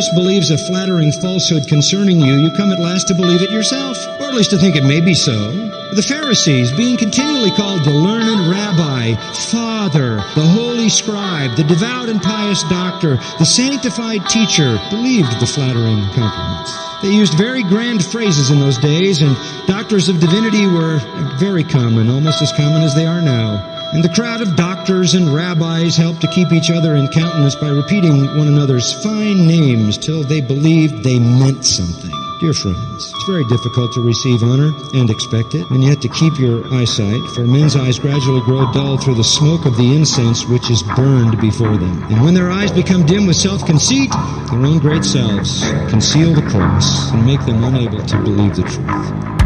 spouse believes a flattering falsehood concerning you, you come at last to believe it yourself, or at least to think it may be so. The Pharisees, being continually called the learned rabbi, father, the holy scribe, the devout and pious doctor, the sanctified teacher, believed the flattering compliments. They used very grand phrases in those days, and doctors of divinity were very common, almost as common as they are now. And the crowd of doctors and rabbis helped to keep each other in countenance by repeating one another's fine names till they believed they meant something. Dear friends, it's very difficult to receive honor and expect it, and yet to keep your eyesight, for men's eyes gradually grow dull through the smoke of the incense which is burned before them. And when their eyes become dim with self-conceit, their own great selves conceal the cross and make them unable to believe the truth.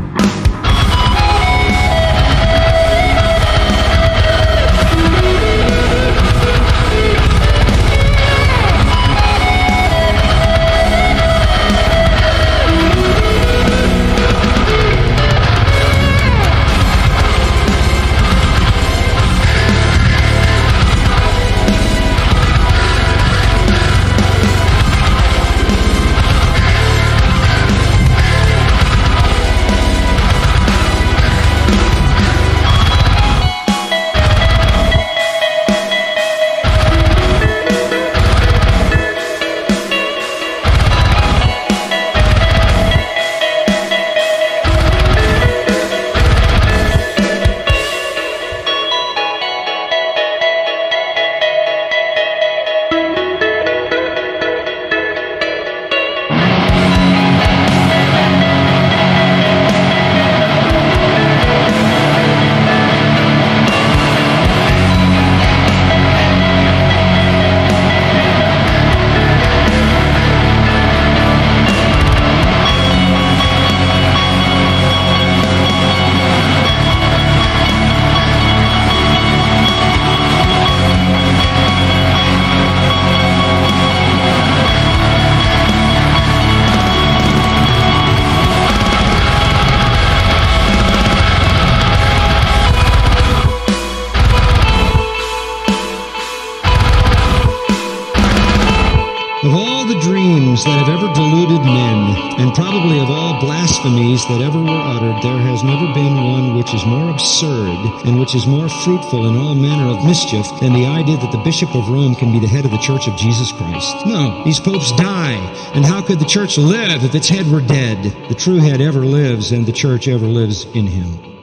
That have ever deluded men, and probably of all blasphemies that ever were uttered, there has never been one which is more absurd and which is more fruitful in all manner of mischief than the idea that the Bishop of Rome can be the head of the Church of Jesus Christ. No, these popes die, and how could the Church live if its head were dead? The true head ever lives, and the Church ever lives in him.